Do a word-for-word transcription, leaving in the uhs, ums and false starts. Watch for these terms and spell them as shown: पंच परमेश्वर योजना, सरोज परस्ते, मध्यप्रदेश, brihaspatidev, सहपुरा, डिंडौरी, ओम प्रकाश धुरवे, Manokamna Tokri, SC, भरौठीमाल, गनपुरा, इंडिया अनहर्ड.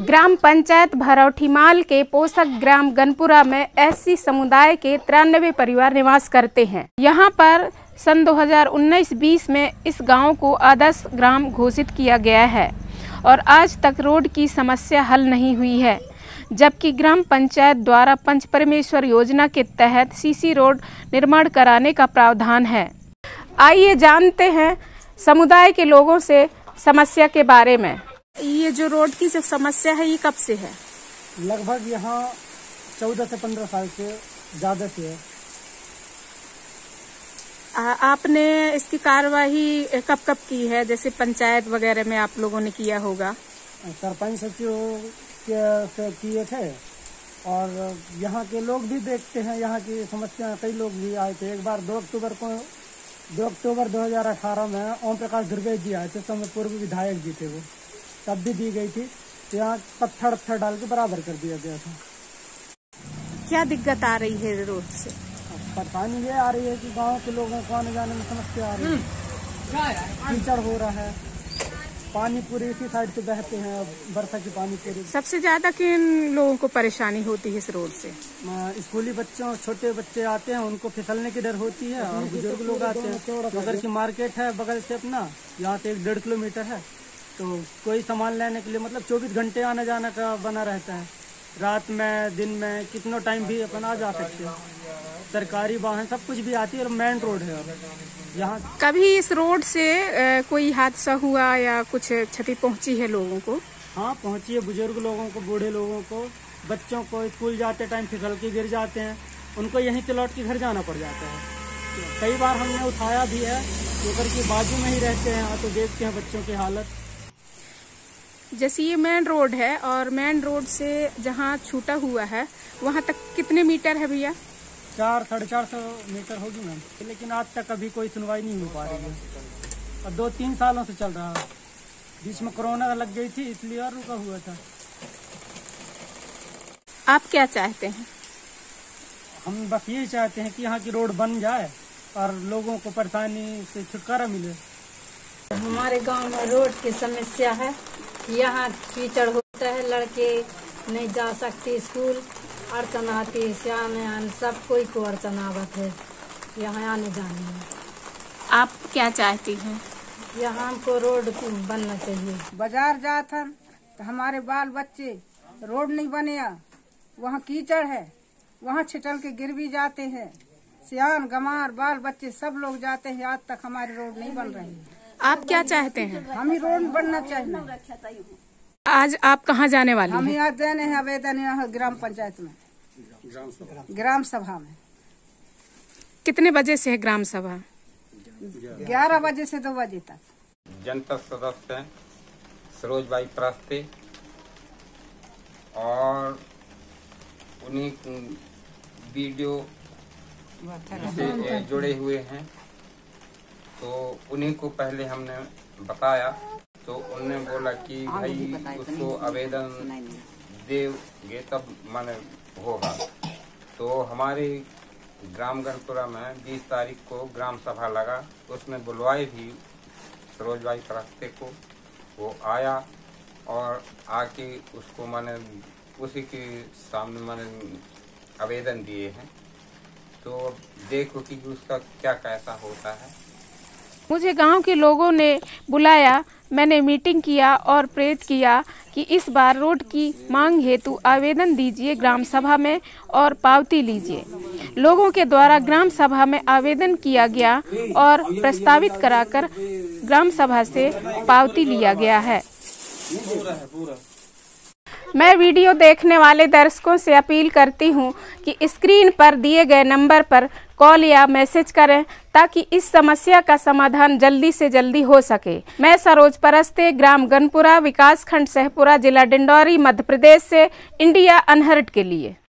ग्राम पंचायत भरौठीमाल के पोषक ग्राम गनपुरा में एससी समुदाय के तिरानवे परिवार निवास करते हैं। यहां पर सन दो हज़ार उन्नीस बीस में इस गांव को आदर्श ग्राम घोषित किया गया है और आज तक रोड की समस्या हल नहीं हुई है, जबकि ग्राम पंचायत द्वारा पंच परमेश्वर योजना के तहत सीसी रोड निर्माण कराने का प्रावधान है। आइए जानते हैं समुदाय के लोगों से समस्या के बारे में। ये जो रोड की जो समस्या है ये कब से है? लगभग यहाँ चौदह से पंद्रह साल से ज्यादा से है। आ, आपने इसकी कार्यवाही कब कब की है? जैसे पंचायत वगैरह में आप लोगों ने किया होगा? सरपंच सचिव किए थे और यहाँ के लोग भी देखते हैं, यहाँ की समस्या कई लोग भी आए थे। एक बार दो अक्टूबर को दो अक्टूबर दो हजार अठारह में ओम प्रकाश धुरवे जी आए थे, समय पूर्व विधायक जी थे, वो तब भी दी गई थी। यहाँ पत्थर पत्थर डाल के बराबर कर दिया गया था। क्या दिक्कत आ रही है रोड से? परेशानी ये आ रही है कि गांव के लोगों को आने जाने में समस्या आ रही है, कीचड़ हो रहा है, पानी पूरी इसी साइड से बहते हैं, वर्षा की पानी पूरी। सबसे ज्यादा किन लोगों को परेशानी होती है इस रोड से? स्कूली बच्चों, छोटे बच्चे आते हैं, उनको फिसलने की डर होती है और बुजुर्ग लोग आते हैं। बगल की मार्केट है, बगल से अपना यहाँ से एक डेढ़ किलोमीटर है, तो कोई सामान लेने के लिए मतलब चौबीस घंटे आना जाना का बना रहता है। रात में दिन में कितनों टाइम भी अपन आ जा सकते हैं। सरकारी वाहन सब कुछ भी आती है और मेन रोड है यहाँ। कभी इस रोड से कोई हादसा हुआ या कुछ क्षति पहुंची है लोगों को? हाँ पहुंची है, बुजुर्ग लोगों को, बूढ़े लोगों को, बच्चों को स्कूल जाते टाइम फिसल के गिर जाते हैं, उनको यहीं से लौट के घर जाना पड़ जाता है। कई बार हमने उठाया भी है, ऊपर की बाजू में ही रहते हैं तो देखते हैं बच्चों की हालत। जैसे ये मेन रोड है और मेन रोड से जहाँ छूटा हुआ है वहाँ तक कितने मीटर है भैया? चार साढ़े चार सौ मीटर होगी मैम, लेकिन आज तक अभी कोई सुनवाई नहीं हो पा रही है और दो तीन सालों से चल रहा है। बीच में कोरोना लग गई थी इसलिए और रुका हुआ था। आप क्या चाहते हैं? हम बस यही चाहते हैं कि यहाँ की रोड बन जाए और लोगों को परेशानी से छुटकारा मिले। हमारे गांव में रोड की समस्या है, यहाँ कीचड़ होता है, लड़के नहीं जा सकते स्कूल, अड़चन आती है, सियाने आने सब कोई को अड़चन आवत है यहाँ आने जाने में। आप क्या चाहती हैं? यहाँ हमको रोड बनना चाहिए। बाजार जात हम तो हमारे बाल बच्चे रोड नहीं बने, वहाँ कीचड़ है, वहाँ छिटल के गिर भी जाते हैं, सियान गंवार बाल बच्चे सब लोग जाते हैं, आज तक हमारी रोड नहीं बन रही है। आप क्या चाहते हैं? हमें रोड बनना चाहिए। आज आप कहाँ जाने वाले हैं? हम यहाँ देने हैं आवेदन यहाँ ग्राम पंचायत में, ग्राम सभा में। कितने बजे से है ग्राम सभा? ग्यारह बजे से दो बजे तक। जनपद सदस्य हैं सरोज परस्ते और उन्हीं वीडियो से जुड़े हुए हैं, तो उन्हीं को पहले हमने बताया तो उन्होंने बोला कि भाई उसको आवेदन देंगे तब माने होगा। तो हमारे ग्राम गनपुरा में बीस तारीख को ग्राम सभा लगा, उसमें बुलवाए भी सरोज भाई परस्ते को, वो आया और आके उसको माने उसी के सामने माने आवेदन दिए हैं, तो देखो कि उसका क्या कैसा होता है। मुझे गांव के लोगों ने बुलाया, मैंने मीटिंग किया और प्रेरित किया कि इस बार रोड की मांग हेतु आवेदन दीजिए ग्राम सभा में और पावती लीजिए। लोगों के द्वारा ग्राम सभा में आवेदन किया गया और प्रस्तावित कराकर ग्राम सभा से पावती लिया गया है। मैं वीडियो देखने वाले दर्शकों से अपील करती हूँ कि स्क्रीन पर दिए गए नंबर पर कॉल या मैसेज करें ताकि इस समस्या का समाधान जल्दी से जल्दी हो सके। मैं सरोज परस्ते, ग्राम गनपुरा, विकास खंड सहपुरा, जिला डिंडौरी, मध्य प्रदेश से इंडिया अनहर्ड के लिए।